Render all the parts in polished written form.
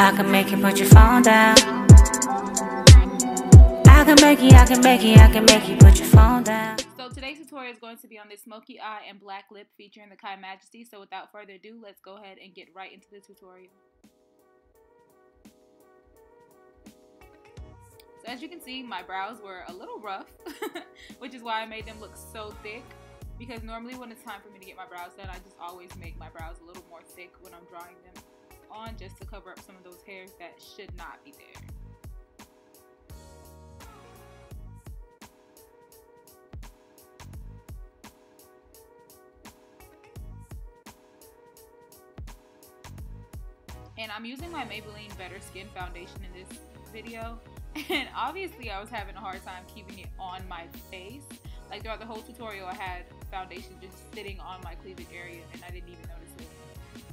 I can make you put your phone down. I can make you put your phone down. So today's tutorial is going to be on this smoky eye and black lip featuring the Kymajesty. So without further ado, let's go ahead and get right into the tutorial. So as you can see, my brows were a little rough, which is why I made them look so thick. Because normally when it's time for me to get my brows done, I just always make my brows a little more thick when I'm drawing them on, just to cover up some of those hairs that should not be there. And I'm using my Maybelline Better Skin Foundation in this video. And obviously I was having a hard time keeping it on my face. Like throughout the whole tutorial I had foundation just sitting on my cleavage area and I didn't even notice it.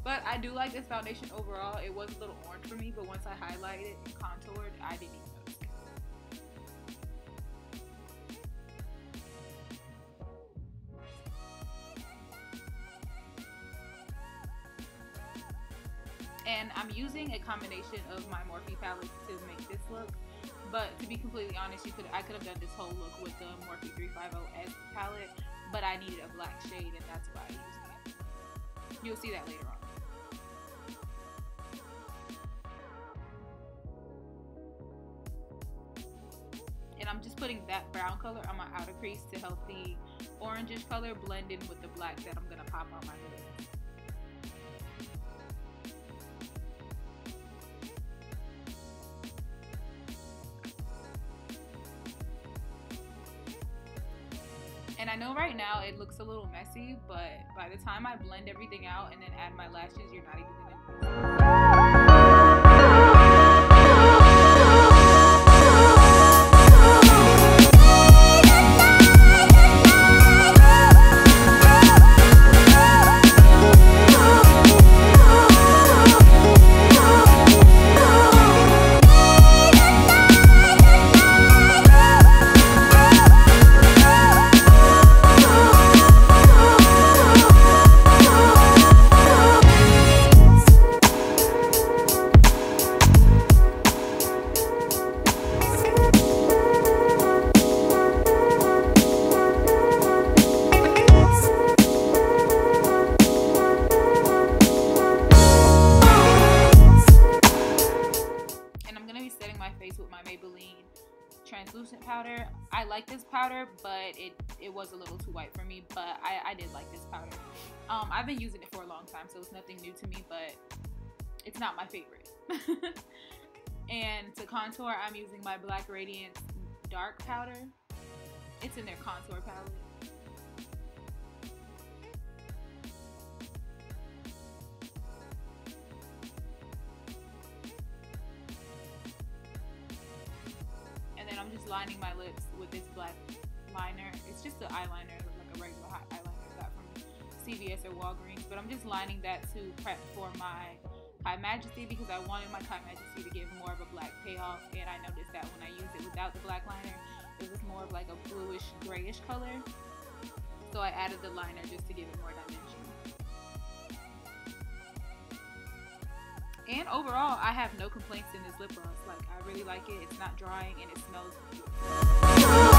But I do like this foundation overall. It was a little orange for me, but once I highlighted and contoured, I didn't even notice it. And I'm using a combination of my Morphe palettes to make this look. But to be completely honest, I could have done this whole look with the Morphe 350S palette, but I needed a black shade and that's why I used that. You'll see that later on. And I'm just putting that brown color on my outer crease to help the orangish color blend in with the black that I'm going to pop on my lid. And I know right now it looks a little messy, but by the time I blend everything out and then add my lashes, you're not even translucent powder. I like this powder, but it was a little too white for me, but I did like this powder. I've been using it for a long time, so it's nothing new to me, but it's not my favorite. And to contour, I'm using my Black Radiance dark powder. It's in their contour palette. I'm just lining my lips with this black liner. It's just an eyeliner, like a regular hot eyeliner I got from CVS or Walgreens, but I'm just lining that to prep for my Kymajesty because I wanted my Kymajesty to give more of a black payoff, and I noticed that when I used it without the black liner, it was more of like a bluish, grayish color. So I added the liner just to give it more dimension. And overall, I have no complaints in this lip gloss. Like, I really like it. It's not drying and it smells good.